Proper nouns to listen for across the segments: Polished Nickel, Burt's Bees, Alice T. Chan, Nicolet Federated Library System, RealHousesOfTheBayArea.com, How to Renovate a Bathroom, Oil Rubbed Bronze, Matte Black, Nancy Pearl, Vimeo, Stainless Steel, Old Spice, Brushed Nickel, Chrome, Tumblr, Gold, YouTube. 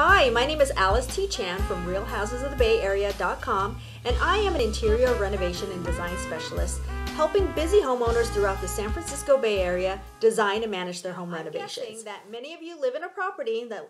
Hi, my name is Alice T. Chan from RealHousesOfTheBayArea.com, and I am an interior renovation and design specialist, helping busy homeowners throughout the San Francisco Bay Area design and manage their home renovations. I'm guessing that many of you live in a property that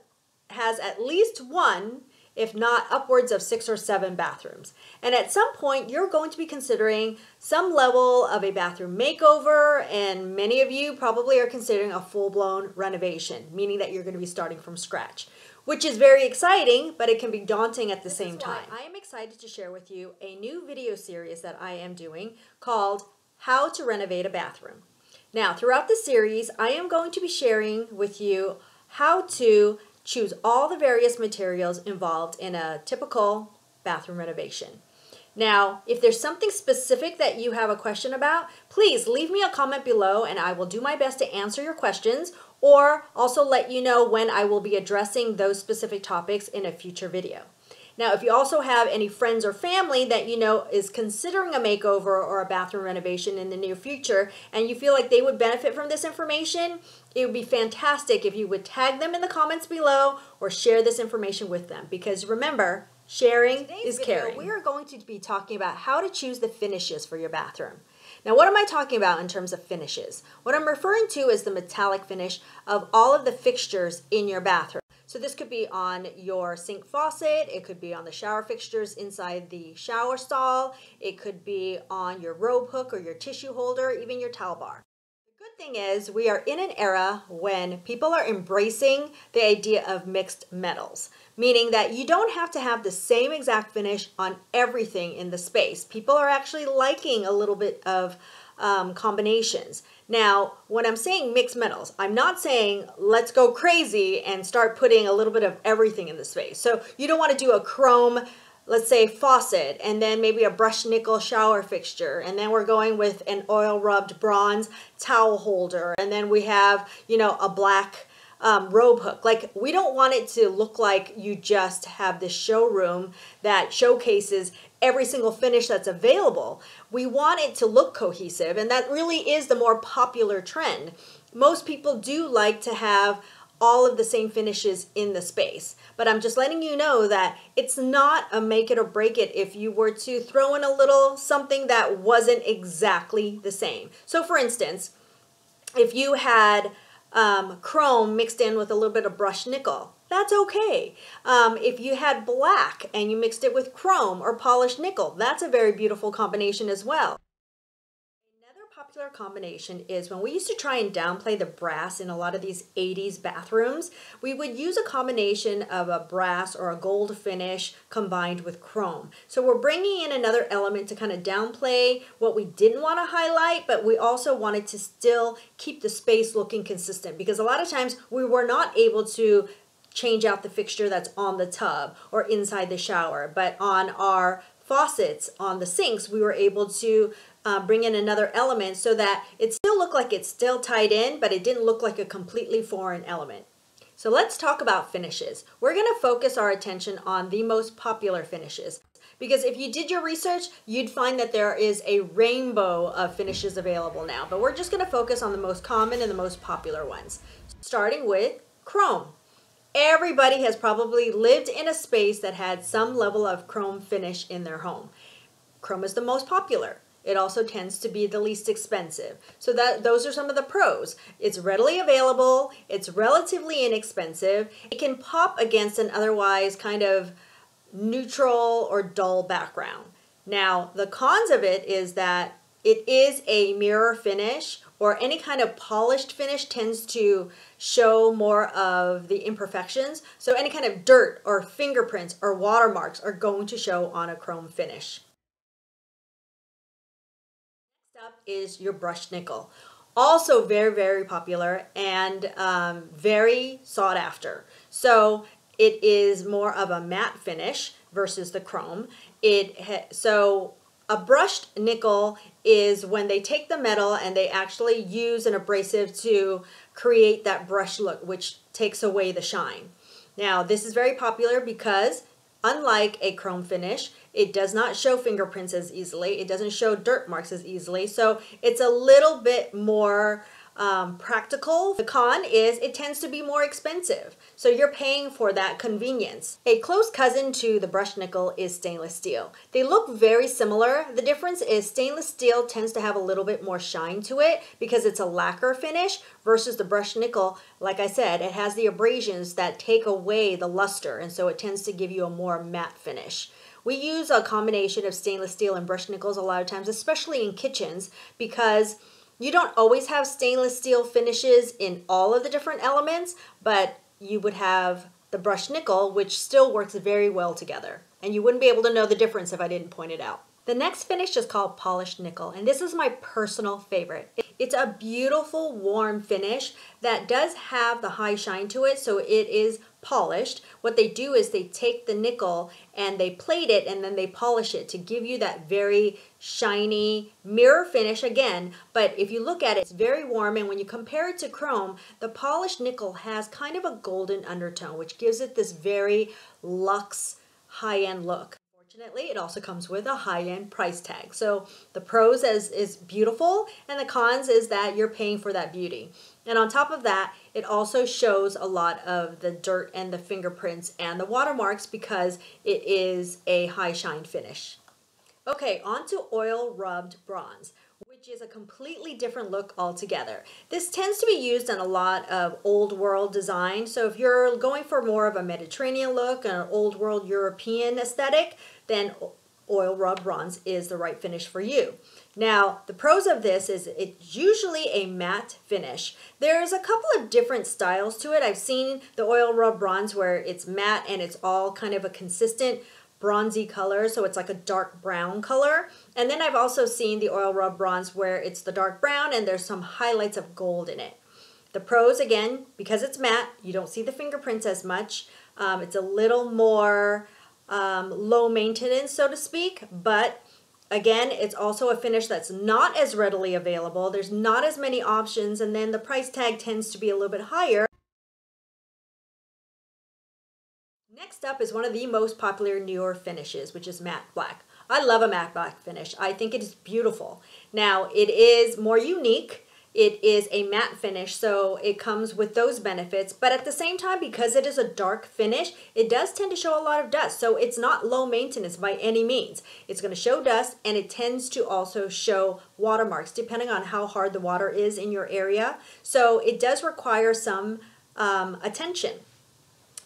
has at least one, if not upwards of 6 or 7 bathrooms. And at some point, you're going to be considering some level of a bathroom makeover, and many of you probably are considering a full-blown renovation, meaning that you're going to be starting from scratch, which is very exciting, but it can be daunting at the same time. I am excited to share with you a new video series that I am doing called How to Renovate a Bathroom. Now, throughout the series, I am going to be sharing with you how to choose all the various materials involved in a typical bathroom renovation. Now, if there's something specific that you have a question about, please leave me a comment below and I will do my best to answer your questions, or also let you know when I will be addressing those specific topics in a future video. Now, if you also have any friends or family that you know is considering a makeover or a bathroom renovation in the near future, and you feel like they would benefit from this information, it would be fantastic if you would tag them in the comments below or share this information with them, because remember, sharing is caring. We are going to be talking about how to choose the finishes for your bathroom. Now, what am I talking about in terms of finishes? What I'm referring to is the metallic finish of all of the fixtures in your bathroom. So this could be on your sink faucet, it could be on the shower fixtures inside the shower stall, it could be on your rope hook or your tissue holder, even your towel bar. Thing is, we are in an era when people are embracing the idea of mixed metals, meaning that you don't have to have the same exact finish on everything in the space. People are actually liking a little bit of combinations. Now, when I'm saying mixed metals, I'm not saying let's go crazy and start putting a little bit of everything in the space. So you don't want to do a chrome, let's say, faucet, and then maybe a brushed nickel shower fixture, and then we're going with an oil rubbed bronze towel holder, and then we have, you know, a black robe hook. Like, we don't want it to look like you just have this showroom that showcases every single finish that's available. We want it to look cohesive, and that really is the more popular trend. Most people do like to have all of the same finishes in the space. But I'm just letting you know that it's not a make it or break it if you were to throw in a little something that wasn't exactly the same. So for instance, if you had chrome mixed in with a little bit of brushed nickel, that's okay. If you had black and you mixed it with chrome or polished nickel, that's a very beautiful combination as well. Popular combination is when we used to try and downplay the brass in a lot of these 80s bathrooms, we would use a combination of a brass or a gold finish combined with chrome. So we're bringing in another element to kind of downplay what we didn't want to highlight, but we also wanted to still keep the space looking consistent, because a lot of times we were not able to change out the fixture that's on the tub or inside the shower, but on our faucets, on the sinks, we were able to bring in another element so that it still looked like it's still tied in, but it didn't look like a completely foreign element. So let's talk about finishes. We're going to focus our attention on the most popular finishes, because if you did your research, you'd find that there is a rainbow of finishes available now, but we're just going to focus on the most common and the most popular ones, starting with chrome. Everybody has probably lived in a space that had some level of chrome finish in their home. Chrome is the most popular. It also tends to be the least expensive. So those are some of the pros. It's readily available, it's relatively inexpensive, it can pop against an otherwise kind of neutral or dull background. Now, the cons of it is that it is a mirror finish, or any kind of polished finish tends to show more of the imperfections. So any kind of dirt or fingerprints or watermarks are going to show on a chrome finish. Is your brushed nickel. Also very, very popular and very sought after. So it is more of a matte finish versus the chrome. So a brushed nickel is when they take the metal and they actually use an abrasive to create that brush look, which takes away the shine. Now, this is very popular because unlike a chrome finish, it does not show fingerprints as easily. It doesn't show dirt marks as easily. So it's a little bit more practical. The con is it tends to be more expensive, so you're paying for that convenience. A close cousin to the brushed nickel is stainless steel. They look very similar. The difference is stainless steel tends to have a little bit more shine to it because it's a lacquer finish versus the brushed nickel. Like I said, it has the abrasions that take away the luster, and so it tends to give you a more matte finish. We use a combination of stainless steel and brushed nickels a lot of times, especially in kitchens, because you don't always have stainless steel finishes in all of the different elements, but you would have the brushed nickel, which still works very well together. And you wouldn't be able to know the difference if I didn't point it out. The next finish is called polished nickel, and this is my personal favorite. It's a beautiful warm finish that does have the high shine to it, so it is polished. What they do is they take the nickel and they plate it and then they polish it to give you that very shiny mirror finish again. But if you look at it, it's very warm, and when you compare it to chrome, the polished nickel has kind of a golden undertone, which gives it this very luxe high-end look. It also comes with a high-end price tag. So the pros is beautiful, and the cons is that you're paying for that beauty. And on top of that, it also shows a lot of the dirt and the fingerprints and the watermarks because it is a high shine finish. Okay, on to oil rubbed bronze, which is a completely different look altogether. This tends to be used in a lot of old world design. So if you're going for more of a Mediterranean look, an old world European aesthetic, then oil rubbed bronze is the right finish for you. Now, the pros of this is it's usually a matte finish. There's a couple of different styles to it. I've seen the oil rubbed bronze where it's matte and it's all kind of a consistent bronzy color, so it's like a dark brown color. And then I've also seen the oil rubbed bronze where it's the dark brown and there's some highlights of gold in it. The pros, again, because it's matte, you don't see the fingerprints as much. It's a little more low maintenance, so to speak, but again, it's also a finish that's not as readily available. There's not as many options, and then the price tag tends to be a little bit higher. Next up is one of the most popular newer finishes, which is matte black. I love a matte black finish. I think it is beautiful. Now, it is more unique. It is a matte finish, so it comes with those benefits, but at the same time, because it is a dark finish, it does tend to show a lot of dust, so it's not low maintenance by any means. It's going to show dust, and it tends to also show watermarks, depending on how hard the water is in your area, so it does require some attention.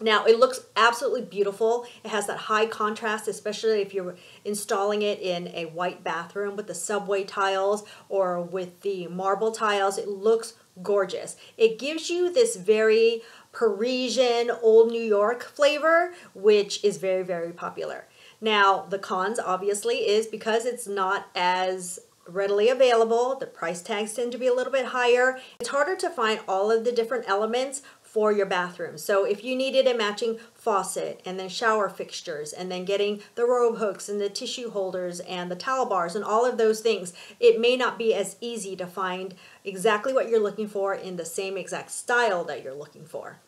Now, it looks absolutely beautiful. It has that high contrast, especially if you're installing it in a white bathroom with the subway tiles or with the marble tiles. It looks gorgeous. It gives you this very Parisian, old New York flavor, which is very, very popular. Now, the cons, obviously, is because it's not as readily available, the price tags tend to be a little bit higher. It's harder to find all of the different elements for your bathroom. So if you needed a matching faucet and then shower fixtures and then getting the robe hooks and the tissue holders and the towel bars and all of those things, it may not be as easy to find exactly what you're looking for in the same exact style that you're looking for.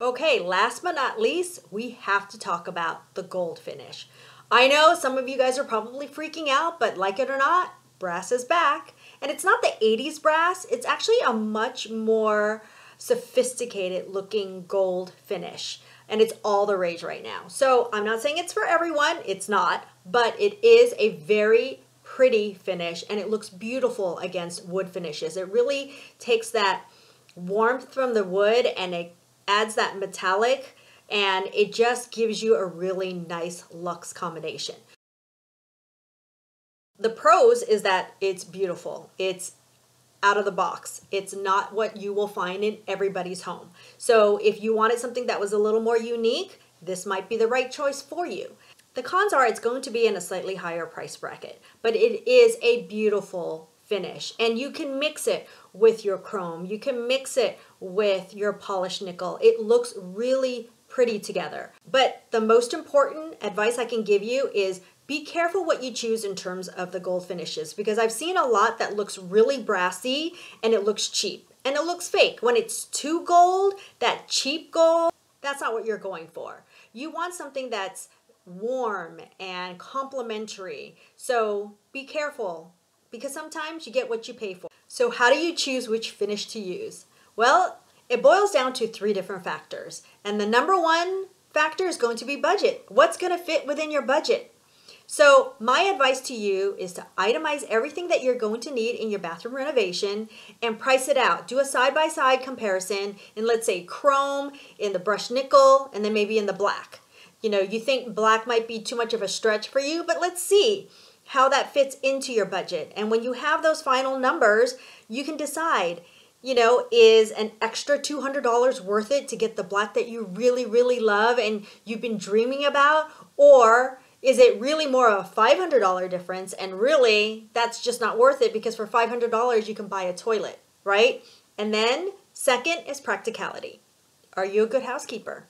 Okay, last but not least, we have to talk about the gold finish. I know some of you guys are probably freaking out, but like it or not, brass is back. And it's not the 80s brass, it's actually a much more sophisticated looking gold finish. And it's all the rage right now. So I'm not saying it's for everyone, it's not, but it is a very pretty finish and it looks beautiful against wood finishes. It really takes that warmth from the wood and it adds that metallic and it just gives you a really nice luxe combination. The pros is that it's beautiful. It's out of the box. It's not what you will find in everybody's home. So if you wanted something that was a little more unique, this might be the right choice for you. The cons are it's going to be in a slightly higher price bracket, but it is a beautiful finish. And you can mix it with your chrome. You can mix it with your polished nickel. It looks really pretty together. But the most important advice I can give you is be careful what you choose in terms of the gold finishes, because I've seen a lot that looks really brassy and it looks cheap and it looks fake. When it's too gold, that cheap gold, that's not what you're going for. You want something that's warm and complimentary. So be careful because sometimes you get what you pay for. So how do you choose which finish to use? Well, it boils down to three different factors. And the number one factor is going to be budget. What's going to fit within your budget? So my advice to you is to itemize everything that you're going to need in your bathroom renovation and price it out. Do a side-by-side comparison in, let's say, chrome, in the brushed nickel, and then maybe in the black. You know, you think black might be too much of a stretch for you, but let's see how that fits into your budget. And when you have those final numbers, you can decide, you know, is an extra $200 worth it to get the black that you really, really love and you've been dreaming about? Or is it really more of a $500 difference and really that's just not worth it because for $500 you can buy a toilet, right? And then second is practicality. Are you a good housekeeper?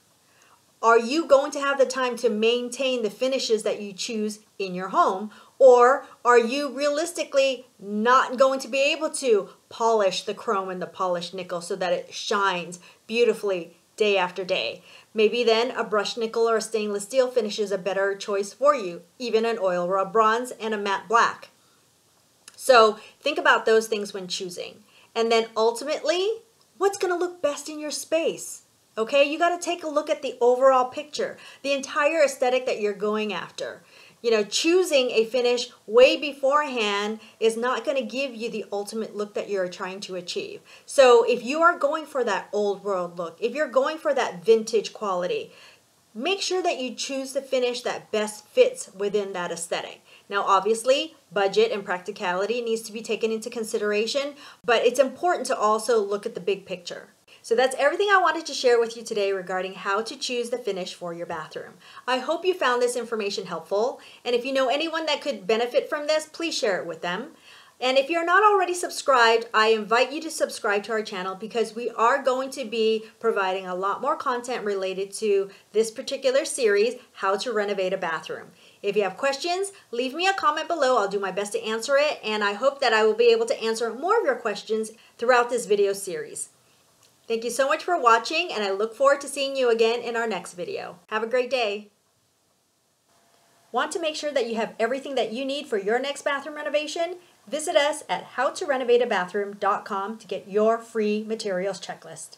Are you going to have the time to maintain the finishes that you choose in your home? Or are you realistically not going to be able to polish the chrome and the polished nickel so that it shines beautifully day after day? Maybe then a brushed nickel or a stainless steel finish is a better choice for you, even an oil rubbed bronze and a matte black. So think about those things when choosing. And then ultimately, what's going to look best in your space? Okay, you got to take a look at the overall picture, the entire aesthetic that you're going after. You know, choosing a finish way beforehand is not going to give you the ultimate look that you're trying to achieve. So if you are going for that old world look, if you're going for that vintage quality, make sure that you choose the finish that best fits within that aesthetic. Now, obviously, budget and practicality needs to be taken into consideration, but it's important to also look at the big picture. So that's everything I wanted to share with you today regarding how to choose the finish for your bathroom. I hope you found this information helpful, and if you know anyone that could benefit from this, please share it with them. And if you're not already subscribed, I invite you to subscribe to our channel because we are going to be providing a lot more content related to this particular series, How to Renovate a Bathroom. If you have questions, leave me a comment below. I'll do my best to answer it, and I hope that I will be able to answer more of your questions throughout this video series. Thank you so much for watching, and I look forward to seeing you again in our next video. Have a great day. Want to make sure that you have everything that you need for your next bathroom renovation? Visit us at howtorenovateabathroom.com to get your free materials checklist.